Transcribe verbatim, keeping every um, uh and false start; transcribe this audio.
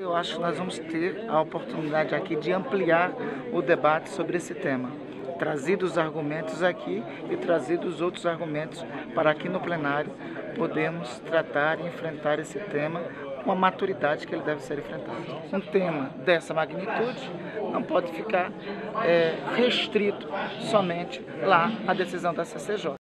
Eu acho que nós vamos ter a oportunidade aqui de ampliar o debate sobre esse tema, trazidos os argumentos aqui e trazidos outros argumentos para aqui no plenário podemos tratar e enfrentar esse tema com a maturidade que ele deve ser enfrentado. Um tema dessa magnitude não pode ficar é, restrito somente lá à decisão da C C J.